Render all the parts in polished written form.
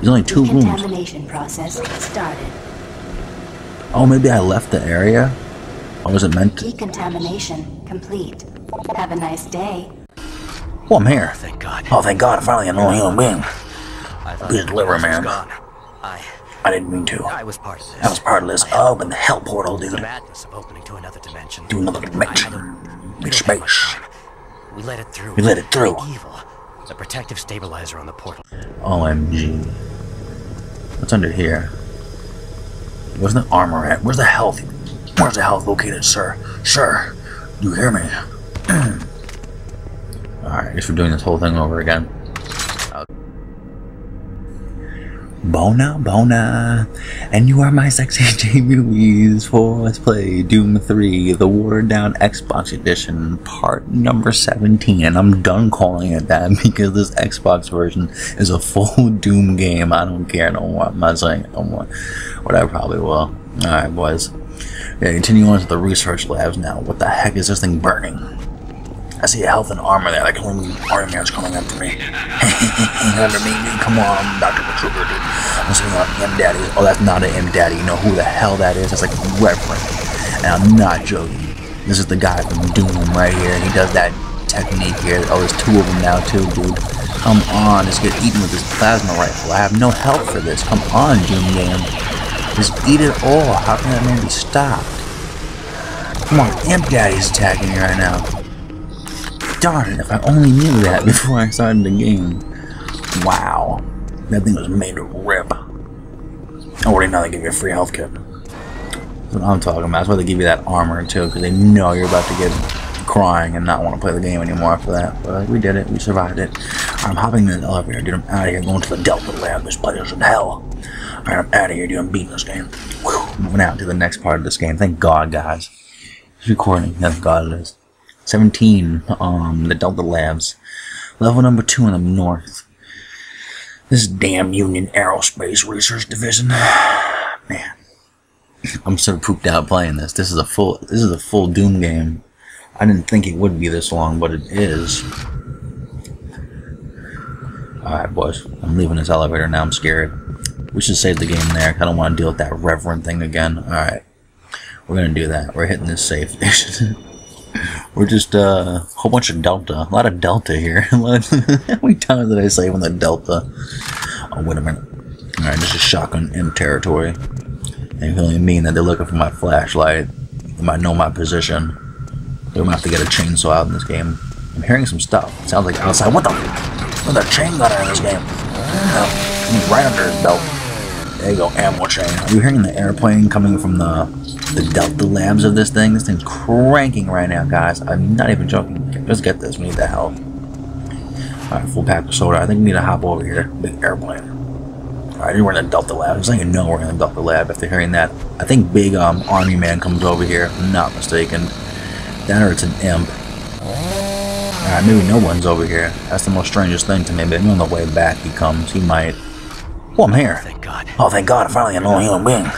There's only two rooms. Decontamination process started. Oh, maybe I left the area? I wasn't meant to. Decontamination complete. Have a nice day. Oh, I'm here. Thank God. Oh, thank God. I'm finally a normal human being. Please deliver, man. I didn't mean to. I was part of this. Open the hell portal, dude. The madness of opening to another dimension. Big space. We let it through. Evil. The protective stabilizer on the portal. OMG. What's under here? Where's the armor at? Where's the health? Where's the health located, sir? Sir, do you hear me? Alright, I guess we're doing this whole thing over again. Bona, and you are my sexy Jamie Louise for Let's Play Doom 3, the watered down Xbox edition, part number 17, and I'm done calling it that because this Xbox version is a full Doom game. I don't care, no more. I'm not saying no more, but I probably will. Alright, boys. Yeah, continue on to the research labs now. What the heck is this thing burning? I see a health and armor there. That can only mean army is coming up to me. Come on, Dr. Petruger, dude. I'm sitting on M Daddy. Oh, that's not an M Daddy. You know who the hell that is? That's like Reverend. And I'm not joking. This is the guy from Doom right here. He does that technique here. Oh, there's two of them now, too, dude. Come on. Let's get eaten with this plasma rifle. I have no help for this. Come on, Doom game. Just eat it all. How can that man be stopped? Come on, M Daddy's attacking me right now. Darn it, if I only knew that before I started the game. Wow. That thing was made to rip. Oh, right now they give you a free health kit. That's what I'm talking about. That's why they give you that armor, too, because they know you're about to get crying and not want to play the game anymore after that. But we did it. We survived it. I'm hopping in the elevator, dude. I'm out of here. Going to the Delta Lab. This place is in hell. Alright, I'm out of here, dude. I'm beating this game. Whew. Moving out to the next part of this game. Thank God, guys. It's recording. Thank God it is. 17, the Delta Labs. Level number 2 in the north. This damn Union Aerospace Research Division. Man. I'm so pooped out playing this. This is a full Doom game. I didn't think it would be this long, but it is. Alright, boys. I'm leaving this elevator now. I'm scared. We should save the game there, because I don't want to deal with that Reverend thing again. Alright. We're going to do that. We're hitting this safe. We're just a whole bunch of Delta. A lot of Delta here. How many times did I save on the Delta? Oh, wait a minute. Alright, this is shotgun in territory. They only mean that they're looking for my flashlight. They might know my position. They might have to get a chainsaw out in this game. I'm hearing some stuff. It sounds like outside. What the? What the chain got out in this game? Right under his belt. There you go, ammo chain. Are you hearing the airplane coming from the Delta Labs of this thing? This thing's cranking right now, guys. I'm not even joking. Let's get this. We need the help. Alright, full pack of soda. I think we need to hop over here. Big airplane. Alright, we're in the Delta Labs. It's like you know we're in the Delta Lab after hearing that. I think big army man comes over here, if I'm not mistaken. That or it's an imp. Alright, maybe no one's over here. That's the most strangest thing to me. Maybe on the way back he comes. He might. Oh, I'm here. Thank God. Oh, thank God. I'm finally a normal human being.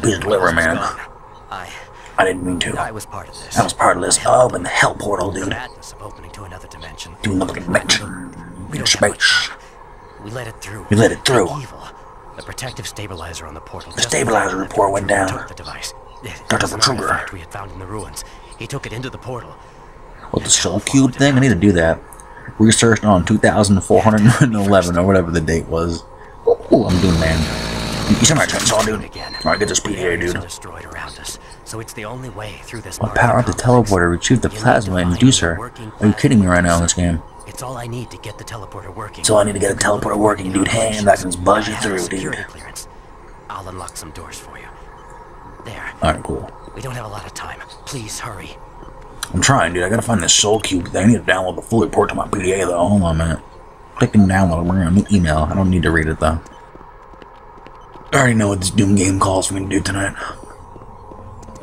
Please deliver, man. I didn't mean to. I was part of this. Open the hell portal, dude. The madness of opening to another dimension. Big space. We let it through. Evil. The protective stabilizer on the portal. The stabilizer report went down. Took the device. Dr. Petruger. We had found in the ruins. He took it into the portal. What, the soul cube thing? I need to do that. Researched on 2411 or whatever the date was. Oh, I'm doing man. You see my chainsaw, dude? Alright, get this PDA, dude. I'll power up the teleporter, retrieve the plasma inducer. Are you kidding me right now in this game? It's all I need to get the teleporter working. Dude. Hey, I can just buzz you through, dude. I'll unlock some doors for you. There. Alright, cool. We don't have a lot of time. Please hurry. I'm trying, dude. I gotta find this soul cube thing. I need to download the full report to my PDA, though. Hold on a minute. Clicking download, we're gonna email. I don't need to read it though. I already know what this Doom game calls for me to do tonight.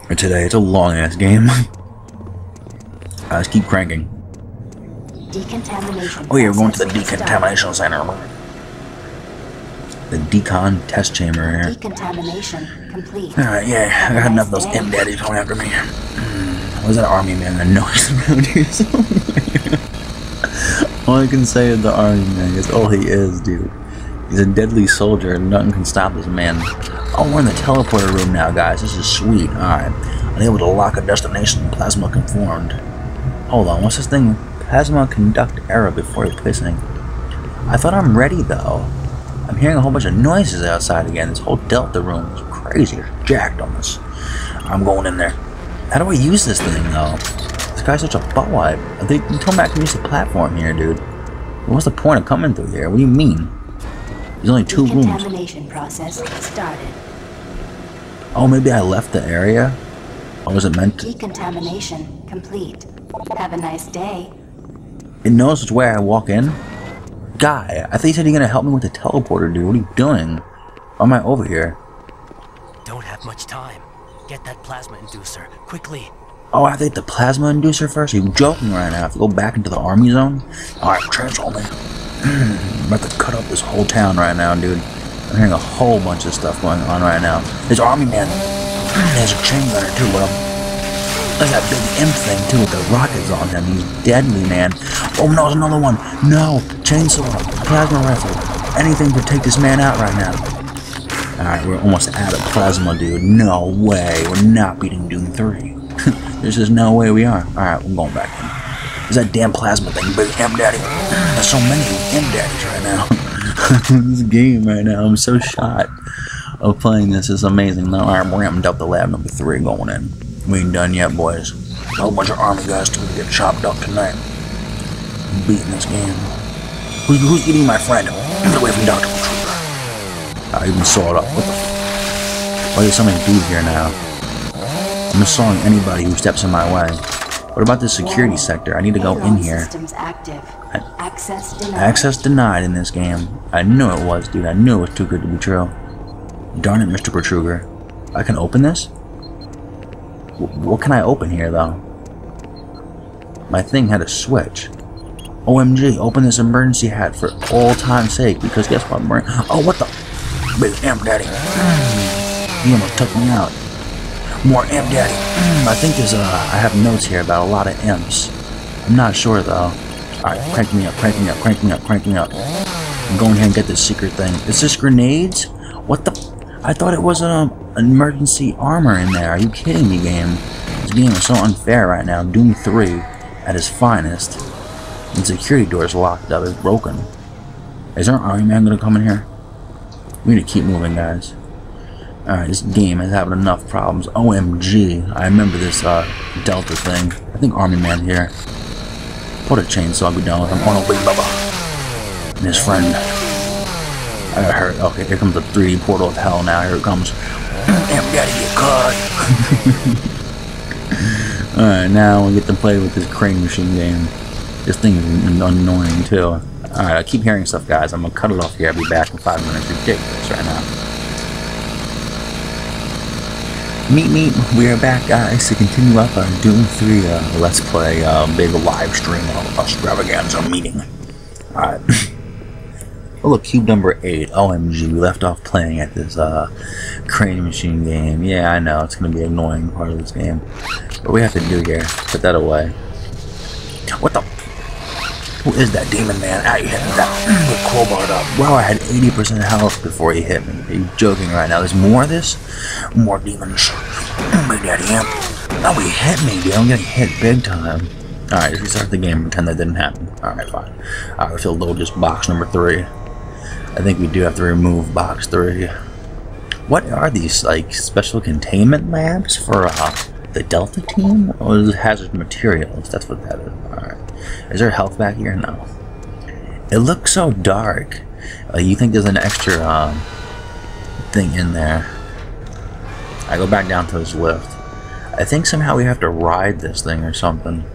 Or today, it's a long ass game. I just keep cranking. Decontamination. Oh yeah, we're going to the decontamination center. The decon test chamber here. Decontamination complete. Alright, yeah, I got enough of those M daddies coming after me. Was that army man that noise around here somewhere? All I can say is the army man is all he is, dude. He's a deadly soldier and nothing can stop this man. Oh, we're in the teleporter room now, guys. This is sweet. Alright. Unable to lock a destination. Plasma conformed. Hold on. What's this thing? Plasma conduct error before replacing. I thought I'm ready, though. I'm hearing a whole bunch of noises outside again. This whole Delta room is crazy. It's jacked on us. I'm going in there. How do I use this thing, though? This guy's such a buttwipe. You told me I can use the platform here, dude. What's the point of coming through here? What do you mean? There's only two rooms. Decontamination process started. Oh, maybe I left the area? Or was it meant to? Decontamination complete. Have a nice day. It knows where I walk in? Guy, I thought you said you're gonna help me with the teleporter, dude. What are you doing? Why am I over here? Don't have much time. Get that plasma inducer, quickly. Oh, I have to get the plasma inducer first? Are you joking right now? I have to go back into the army zone? Alright, transforming. I'm about to cut up this whole town right now, dude. I'm hearing a whole bunch of stuff going on right now. There's army men. There's a chain gunner too, bro. There's that big imp thing too with the rockets on him. He's deadly, man. Oh no, there's another one. No, chainsaw, plasma rifle, anything to take this man out right now. Alright, we're almost out of plasma, dude. No way. We're not beating Doom 3. There's just no way we are. Alright, we're going back in. There's that damn plasma thing, big M Daddy. There's so many M Daddies right now. This game right now, I'm so shot of playing this. It's amazing. Now, alright, we're ramping up the lab number 3 going in. We ain't done yet, boys. A whole bunch of army guys too to get chopped up tonight. I'm beating this game. Who's eating my friend? Get away from Dr. Patrol. I even saw it up. What the f? Why do so many dudes here now? I'm assaulting anybody who steps in my way. What about the security sector? I need to go in here. Access denied in this game. I knew it was, dude. I knew it was too good to be true. Darn it, Mr. Protruger. I can open this? What can I open here, though? My thing had a switch. OMG, open this emergency hat for all time's sake, because guess what? Oh, what the? Big Amp Daddy. You almost took me out. More Amp Daddy. I think there's I have notes here about a lot of amps. I'm not sure though. Alright, crank me up, crank me up, crank me up, crank me up. I'm going here and get this secret thing. Is this grenades? What the? I thought it was an emergency armor in there. Are you kidding me, game? This game is so unfair right now. Doom 3 at its finest. The security door is locked up. It's broken. Is there an army man gonna come in here? We need to keep moving, guys. Alright, this game is having enough problems. OMG. I remember this Delta thing. I think Army Man here. Put a chainsaw, I'll be done with him. Oh no, Big Bubba. And his friend. I got hurt. Okay, here comes the 3D portal of hell now. Here it comes. Amp Daddy get caught. Alright, now we get to play with this crane machine game. This thing is annoying, too. Alright, I keep hearing stuff, guys. I'm gonna cut it off here. I'll be back in 5 minutes. Ridiculous right now. Meet. We are back, guys, to continue up on Doom 3. Let's play big live stream of extravaganza meeting. Alright. Oh, look, cube number 8. OMG, we left off playing at this crane machine game. Yeah, I know. It's gonna be an annoying part of this game. But we have to do here. Put that away. What the? Who is that demon man? Ow, you hit me that crowbarred up. Wow, I had 80% health before he hit me. Are you joking right now? There's more of this? More demons. Big Daddy Amp. Oh, he hit me, dude. I'm getting hit big time. Alright, just restart the game and pretend that didn't happen. Alright, fine. Alright, we're still loading just box number 3. I think we do have to remove box 3. What are these, like, special containment labs for the Delta team? Or is it hazard materials? That's what that is. Alright. Is there health back here? No. It looks so dark. You think there's an extra thing in there. I go back down to this lift. I think somehow we have to ride this thing or something.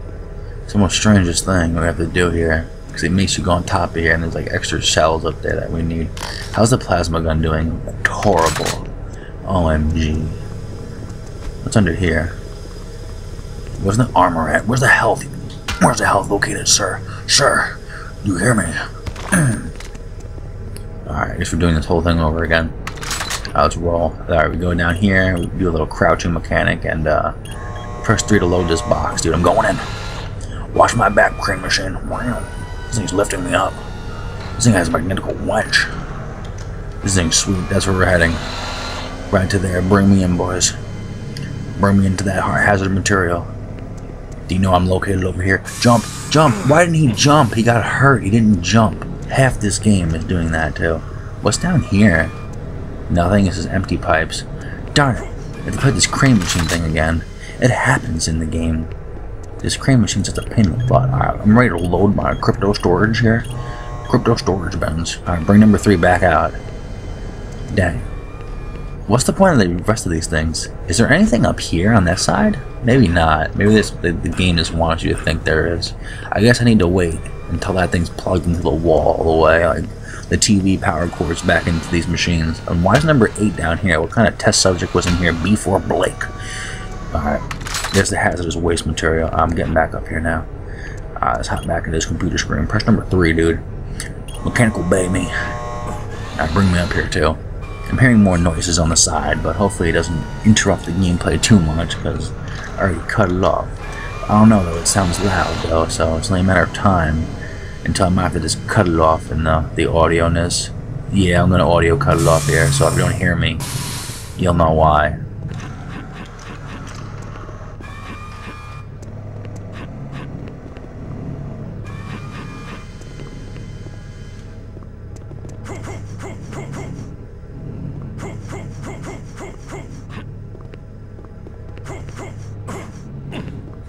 It's the most strangest thing we have to do here. Because it makes you go on top of here and there's like extra shells up there that we need. How's the plasma gun doing? That's horrible. OMG. What's under here? Where's the armor at? Where's the health? Where's the health located, sir? Sir, you hear me? Alright, I guess we're doing this whole thing over again. Let's roll. Alright, we go down here, we do a little crouching mechanic, and press 3 to load this box. Dude, I'm going in. Watch my back, crane machine. Wow. This thing's lifting me up. This thing has a magnetical winch. This thing's sweet. That's where we're heading. Right to there. Bring me in, boys. Bring me into that hazard material. Do you know I'm located over here? Jump! Jump! Why didn't he jump? He got hurt. He didn't jump. Half this game is doing that, too. What's down here? Nothing. This is empty pipes. Darn it. I have to play this crane machine thing again. It happens in the game. This crane machine's just a pain in the butt. Alright, I'm ready to load my crypto storage here. Crypto storage bins. Alright, bring number 3 back out. Dang. What's the point of the rest of these things? Is there anything up here on that side? Maybe not. Maybe the game just wants you to think there is. I guess I need to wait until that thing's plugged into the wall all the way, like the TV power cords back into these machines. And why is number 8 down here? What kind of test subject was in here before Blake? Alright, there's the hazardous waste material. I'm getting back up here now. Let's hop back into this computer screen. Press number 3, dude. Mechanical bay me. Now bring me up here too. I'm hearing more noises on the side, but hopefully it doesn't interrupt the gameplay too much, because I already cut it off. I don't know though, it sounds loud though, so it's only a matter of time until I might have to just cut it off in the audio-ness. Yeah, I'm going to audio cut it off here, so if you don't hear me, you'll know why.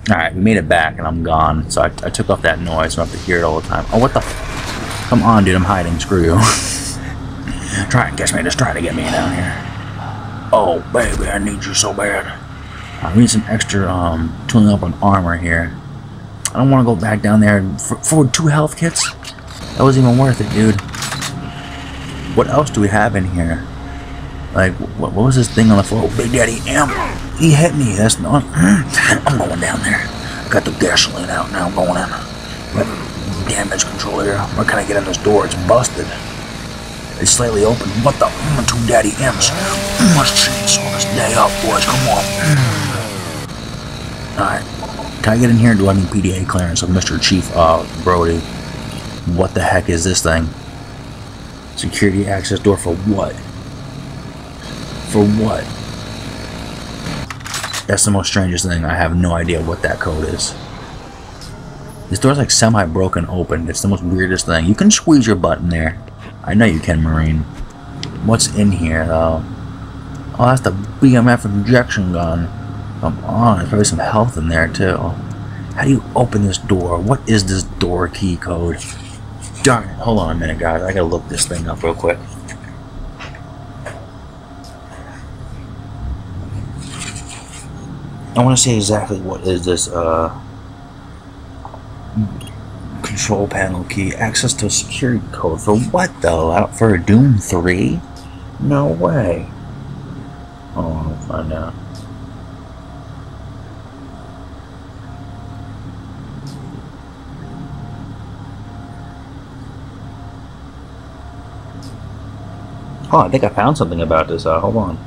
Alright, we made it back and I'm gone, so I took off that noise, so I have to hear it all the time. Oh, what the f— come on, dude, I'm hiding, screw you. Try and catch me, just try to get me down here. Oh, baby, I need you so bad. I need some extra, tuning up on armor here. I don't want to go back down there for 2 health kits? That wasn't even worth it, dude. What else do we have in here? Like, what was this thing on the floor? Oh, Big Daddy Amp! He hit me, that's not... I'm going down there. I got the gasoline out now, I'm going in. Damage control here. Where can I get in this door? It's busted. It's slightly open. What the... 2 Daddy M's. Must chainsaw this day up, boys. Come on. Alright. Can I get in here? Do I need PDA clearance of Mr. Chief Brody? What the heck is this thing? Security access door for what? For what? That's the most strangest thing. I have no idea what that code is. This door's like semi-broken open. It's the most weirdest thing. You can squeeze your butt in there. I know you can, Marine. What's in here, though? Oh, that's the BMF injection gun. Come on, there's probably some health in there, too. How do you open this door? What is this door key code? Darn it. Hold on a minute, guys. I gotta look this thing up real quick. I want to say exactly what is this control panel key. Access to a security code. For what though? For Doom 3? No way. Oh, I'll find out. Oh, I think I found something about this. Hold on.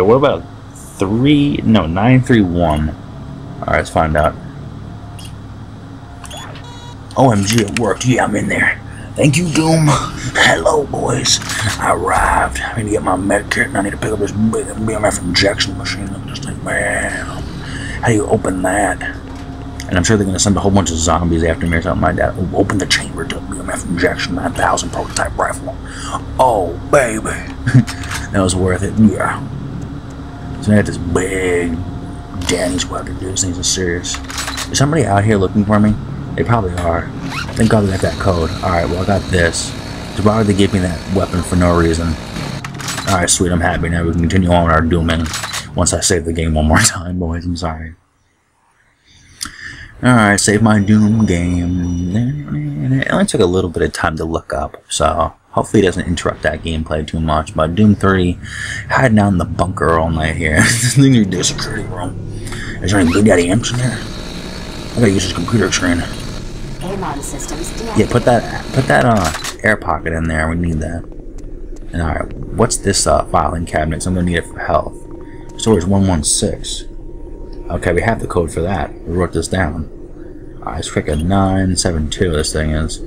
Okay, what about 931? Alright, let's find out. OMG, it worked. Yeah, I'm in there. Thank you, Doom. Hello, boys. I arrived. I need to get my med kit and I need to pick up this big BMF injection machine. I'm just like, man, how do you open that? And I'm sure they're going to send a whole bunch of zombies after me or something like that. Open the chamber to BMF injection 9000 prototype rifle. Oh, baby. That was worth it. Yeah. So I had this big Danny's weapon, dude. This thing's serious. Is somebody out here looking for me? They probably are. Thank God they got that code. Alright, well I got this. So why would they give me that weapon for no reason? Alright, sweet, I'm happy now. We can continue on with our dooming. Once I save the game one more time, boys, I'm sorry. Alright, save my Doom game. It only took a little bit of time to look up, so hopefully it doesn't interrupt that gameplay too much. But Doom 3, hiding out in the bunker all night here. This is the new security room. Is there any Big Daddy Imps in there? I gotta use this computer screen. Yeah, put that air pocket in there. We need that. And alright, what's this filing cabinet? So I'm going to need it for health. Storage 116. Okay, we have the code for that. We wrote this down. Alright, let's click a 972 this thing is.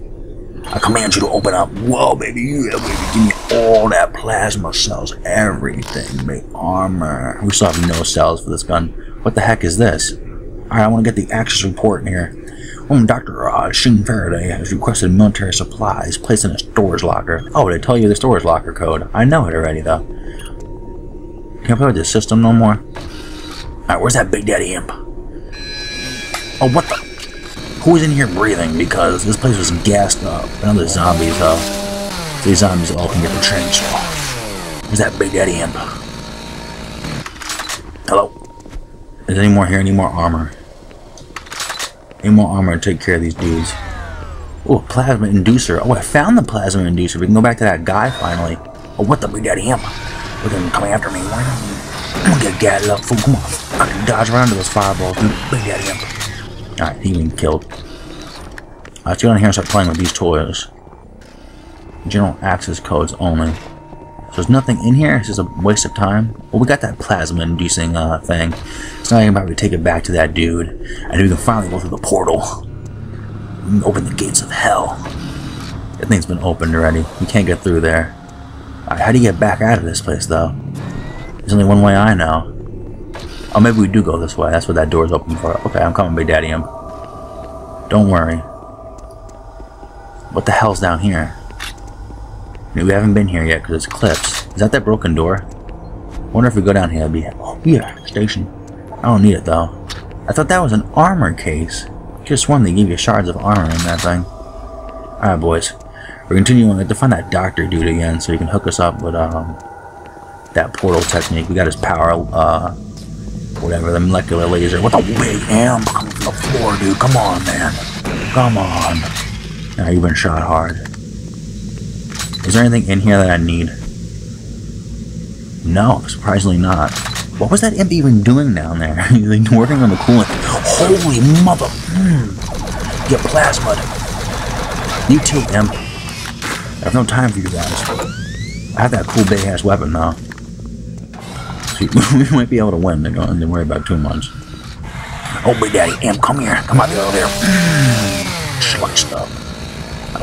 I command you to open up. Whoa, baby, yeah, baby. Give me all that plasma cells. Everything. Make armor. We still have no cells for this gun. What the heck is this? Alright, I want to get the access report in here. Woman Dr. Shane Faraday has requested military supplies placed in a storage locker. Oh, they tell you the storage locker code. I know it already, though. Can't play with this system no more. Alright, where's that Big Daddy Imp? Oh, what the? Who is in here breathing? Because this place was gassed up. Another zombies, though. These zombies all can get the chainsaw. Where's that Big Daddy Imp? Hello? Is there any more here? Any more armor? Any more armor to take care of these dudes. Oh, Plasma Inducer. Oh, I found the Plasma Inducer. We can go back to that guy, finally. Oh, what the Big Daddy Imp? Look at him coming after me. I'm gonna get gadded up, fool. Come on. I can dodge right under those fireballs, dude. Big Daddy Imp. Alright, he's been killed. Alright, let's get on here and start playing with these toys. General access codes only. So there's nothing in here. It's just a waste of time. Well, we got that plasma-inducing thing. It's not even about to take it back to that dude. And we can finally go through the portal. We can open the gates of hell. That thing's been opened already. We can't get through there. Alright, how do you get back out of this place, though? There's only one way I know. Oh, maybe we do go this way. That's what that door's open for. Okay, I'm coming, Big Daddy Imp. Don't worry. What the hell's down here? We haven't been here yet because it's clips. Is that broken door? I wonder if we go down here, it'll be... Oh, yeah, station. I don't need it, though. I thought that was an armor case. Just one they give you shards of armor in that thing. Alright, boys. We're continuing to find that doctor dude again so he can hook us up with that portal technique. We got his power, whatever, the molecular laser. What the big amp coming from the floor, dude? Come on, man. Come on. Now you've been shot hard. Is there anything in here that I need? No, surprisingly not. What was that imp even doing down there? He's like working on the coolant. Holy mother! Get plasma. You too, imp. I have no time for you guys. I have that cool big ass weapon now. So we might be able to win. They don't worry about too much. Oh, Big Daddy Imp, come here. Come out the over there. Schluck stuff.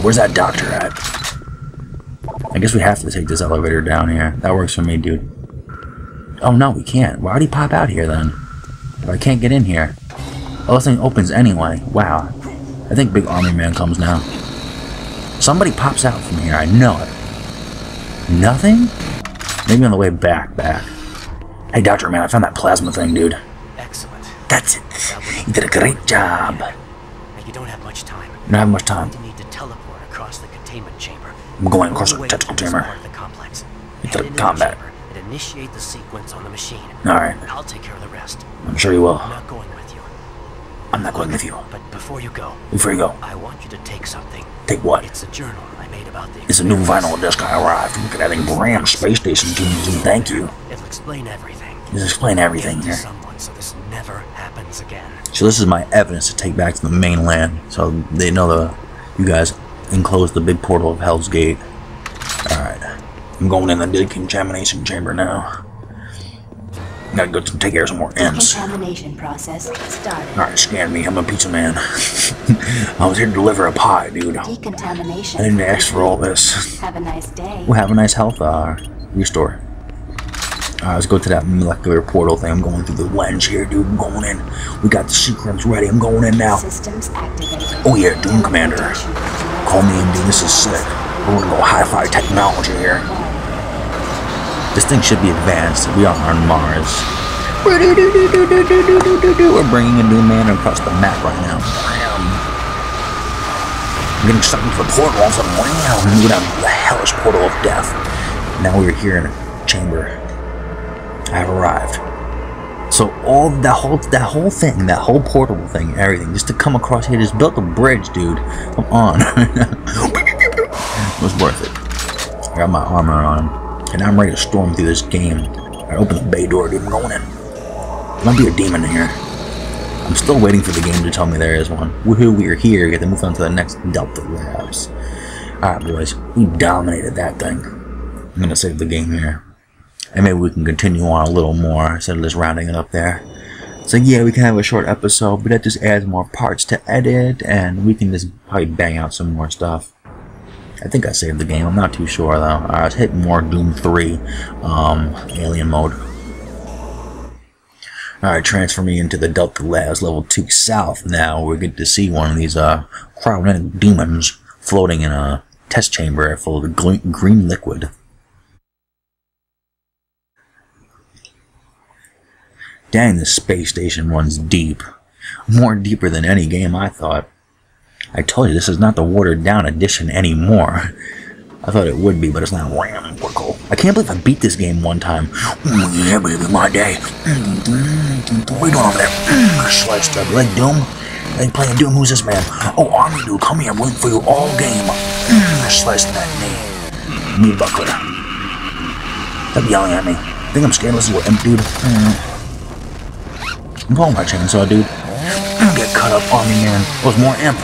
Where's that doctor at? I guess we have to take this elevator down here. That works for me, dude. Oh, no, we can't. Why'd he pop out here, then? If I can't get in here. Oh, this thing opens anyway. Wow. I think Big Army Man comes now. Somebody pops out from here. I know it. Nothing? Maybe on the way back. Hey, Dr. Man, I found that plasma thing, dude. Excellent. That's it. You did a great job. Now, you don't have much time. You don't have much time. You need to teleport across the containment chamber. I'm going across the tactical chamber. Into the combat. And initiate the sequence on the machine. All right. I'll take care of the rest. I'm sure you will. I'm not going with you. I'm not going with you. But before you go, I want you to take something. Take what? It's a journal I made about the. It's a new vinyl disc I arrived. Look at that thing, brand space station team. Thank you. It'll explain everything. It'll explain everything here. So this never happens again. So this is my evidence to take back to the mainland, so they know you guys. Enclose the big portal of Hell's Gate. Alright. I'm going in the decontamination chamber now. Gotta go take care of some more imps. Decontamination process started. Alright, scan me. I'm a pizza man. I was here to deliver a pie, dude. Decontamination. I didn't ask for all this. Have a nice day. We'll have a nice health restore. Alright, let's go to that molecular portal thing. I'm going through the lens here, dude. I'm going in. We got the sequence ready. I'm going in now. Systems activated. Oh yeah, Doom Commander. Call me in, dude. This is sick. We're gonna go hi-fi technology here. This thing should be advanced. We are on Mars. We're bringing a new man across the map right now. I'm getting stuck into the portal. I'm moving out of the hellish portal of death. Now we're here in a chamber. I have arrived. So all that whole thing, that whole portable thing, everything, just to come across here, just built a bridge, dude. Come on. It was worth it. I got my armor on, and I'm ready to storm through this game. I open the bay door, dude. I'm going in. There might be a demon in here. I'm still waiting for the game to tell me there is one. Woohoo! We are here. We get to move on to the next Delta Labs. All right, boys. We dominated that thing. I'm gonna save the game here, and maybe we can continue on a little more instead of just rounding it up there. So yeah, we can have a short episode, but that just adds more parts to edit, and we can just probably bang out some more stuff. I think I saved the game. I'm not too sure though. I was hitting more Doom 3 alien mode. Alright, transfer me into the Delta Labs Level 2 South now. We get to see one of these cryogenic demons floating in a test chamber full of green liquid. Dang, this space station runs deep. More deeper than any game I thought. I told you, this is not the watered-down edition anymore. I thought it would be, but it's not rambuckle. I can't believe I beat this game one time. Yeah, baby, my day. Wait on there. Slice stuff. Like Doom? Like playing Doom? Who's this man? Oh, I'm Doom. Come here. I'm waiting for you all game. Slice that knee. Knee buckler. Stop yelling at me. I think I'm scared. This is what empty, dude. I'm pulling my chainsaw, dude. Get cut up, army man. Oh, it's more imp.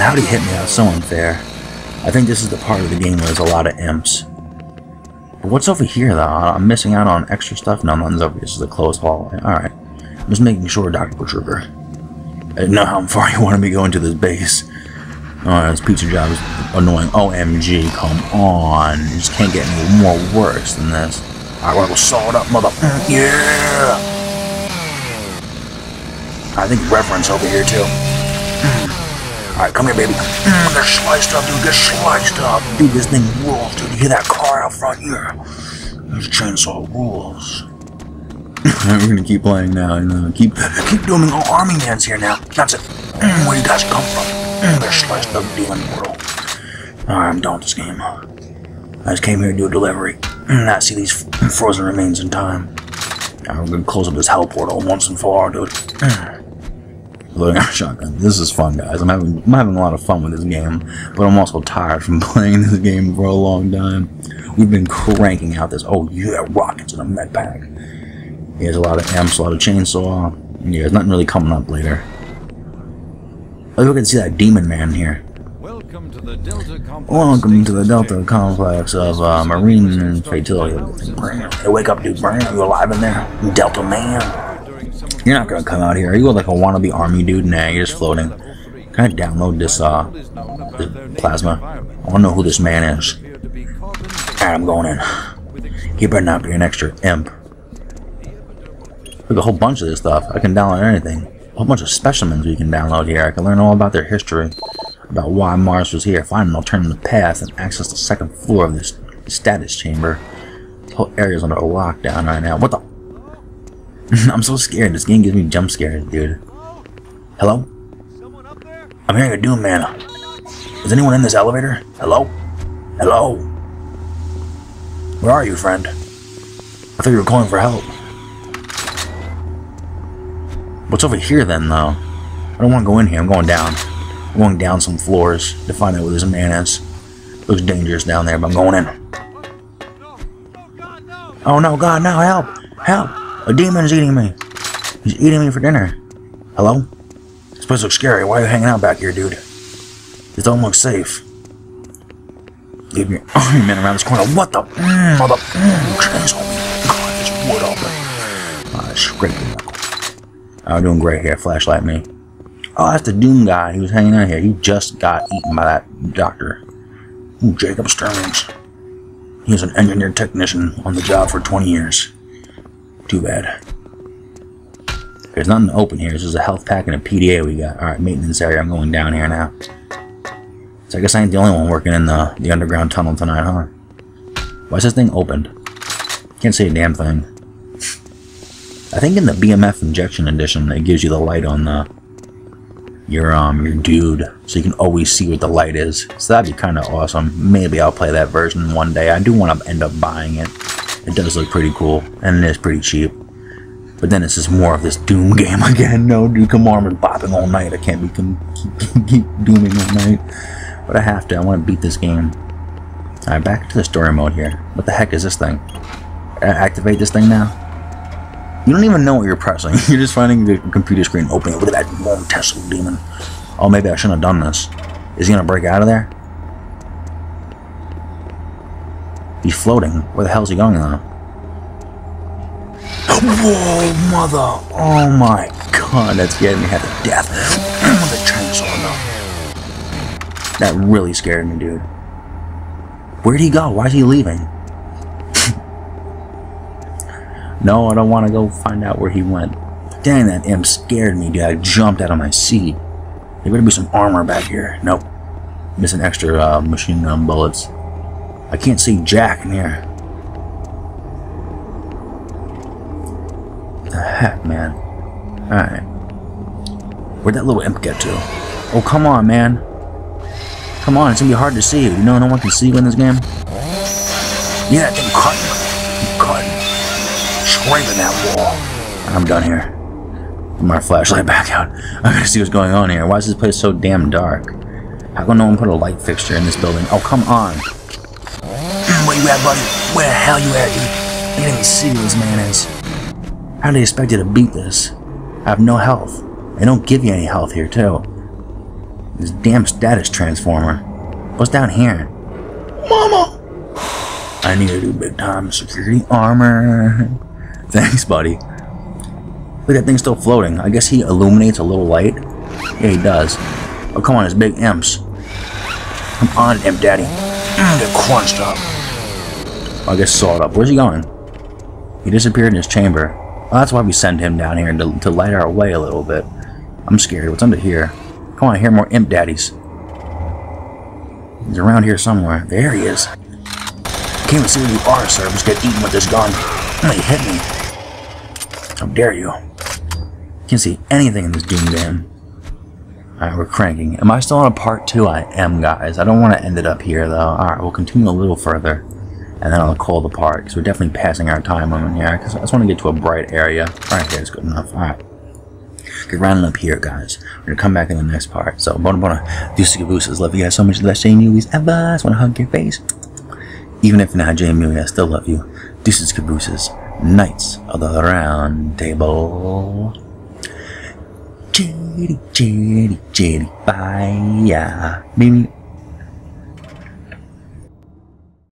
How'd he hit me? That's so unfair. I think this is the part of the game where there's a lot of imps. But what's over here, though? I'm missing out on extra stuff? No, nothing's over here. This is a closed hallway. Alright. I'm just making sure, Dr. Trigger. I didn't know how far you wanted me going to this base. Alright, this pizza job is annoying. OMG, come on. You just can't get any more worse than this. Alright, we're gonna saw it up, mother. Yeah! I think Reverend's over here too. Alright, come here, baby. Get sliced up, dude. Get sliced up. Dude, this thing rules, dude. You hear that car out front here? This chainsaw rules. We're gonna keep playing now, you know. Keep doing all army man's here now. That's it. Where you guys come from? Get sliced up, demon world. Alright, I'm done with this game. I just came here to do a delivery. Not see these frozen remains in time. Alright, we're gonna close up this hell portal once and for all, dude. Loading our shotgun. This is fun, guys. I'm having a lot of fun with this game, but I'm also tired from playing this game for a long time. We've been cranking out this. Oh yeah, rockets in a med pack. Yeah, there's a lot of amps, a lot of chainsaw. Yeah, there's nothing really coming up later. Oh, we can see that demon man here. Welcome to the Delta Complex, of Marine Fatality. Hey, wake up, dude! Brand, you alive in there, Delta man? You're not gonna come out here. Are you like a wannabe army dude? Nah, you're just floating. Can I download this, this plasma? I wanna know who this man is. Alright, I'm going in. He better not be an extra imp. There's a whole bunch of this stuff. I can download anything. A whole bunch of specimens we can download here. I can learn all about their history, about why Mars was here, find an alternative path, and access the second floor of this status chamber. This whole area's under a lockdown right now. What the? I'm so scared. This game gives me jump scares, dude. Hello? Someone up there? I'm hearing a Doom man. Is anyone in this elevator? Hello? Hello? Where are you, friend? I thought you were calling for help. What's over here then, though? I don't want to go in here. I'm going down. I'm going down some floors to find out where this man is. Looks dangerous down there, but I'm going in. Oh no, God, no, help! Help! A demon is eating me. He's eating me for dinner. Hello? This place looks scary. Why are you hanging out back here, dude? This don't look safe. Leave me. Oh, you man around this corner. What the? Mother. Chainsaw me. God, this wood open. I scraped the knuckle. I'm doing great here. Flashlight me. Oh, that's the Doom guy. He was hanging out here. He just got eaten by that doctor. Ooh, Jacob Sterling. He was an engineer technician on the job for 20 years. Too bad. There's nothing open here. This is a health pack and a PDA we got. Alright, maintenance area. I'm going down here now. So I guess I ain't the only one working in the underground tunnel tonight, huh? Why's this thing opened? Can't see a damn thing. I think in the BMF injection edition, it gives you the light on your dude, so you can always see what the light is. So that'd be kind of awesome. Maybe I'll play that version one day. I do want to end up buying it. It does look pretty cool, and it is pretty cheap. But then it's just more of this Doom game again. No, dude, come on, I'm bopping all night. I can't be keep dooming all night. But I have to. I want to beat this game. Alright, back to the story mode here. What the heck is this thing? Activate this thing now? You don't even know what you're pressing. You're just finding the computer screen opening. Look at that long Tesla demon. Oh, maybe I shouldn't have done this. Is he going to break out of there? He's floating. Where the hell's he going now? Whoa, mother! Oh my god, that scared me half to death. The chainsaw, though. That really scared me, dude. Where'd he go? Why's he leaving? No, I don't want to go find out where he went. Dang, that imp scared me, dude. I jumped out of my seat. There better be some armor back here. Nope. Missing extra machine gun bullets. I can't see Jack in here. The heck, man. Alright. Where'd that little imp get to? Oh, come on, man. Come on, it's gonna be hard to see you. You know no one can see you in this game? Yeah, that thing cutting. I'm cutting. Scraping that wall. I'm done here. Put my flashlight back out. I gotta see what's going on here. Why is this place so damn dark? How come no one put a light fixture in this building? Oh, come on. Where you at, buddy? Where the hell you at, dude? I can't even see who this man is. How do they expect you to beat this? I have no health. They don't give you any health here, too. This damn status transformer. What's down here? Mama! I need to do big time security armor. Thanks, buddy. Look, that thing's still floating. I guess he illuminates a little light. Yeah, he does. Oh, come on, it's big imps. Come on, imp daddy. They're crunched up. Oh, I guess sawed up. Where's he going? He disappeared in his chamber. Oh, that's why we sent him down here, to light our way a little bit. I'm scared. What's under here? Come on, I hear more imp daddies. He's around here somewhere. There he is. Can't even see where you are, sir. Just get eaten with this gun. Oh, he hit me. How dare you. Can't see anything in this Doom game. Alright, we're cranking. Am I still on a part 2? I am, guys. I don't want to end it up here, though. Alright, we'll continue a little further. And then I'll call the part, because we're definitely passing our time on here. Because I just want to get to a bright area. Alright, there's good enough. Alright. Get rounding up here, guys. We're going to come back in the next part. So, bona. Deuces. Love you guys so much. Last JMUs ever. I just want to hug your face. Even if you're not JMU, I still love you. Deuces, cabooses. Knights of the Round Table. Chitty, chitty, chitty, fire. Baby.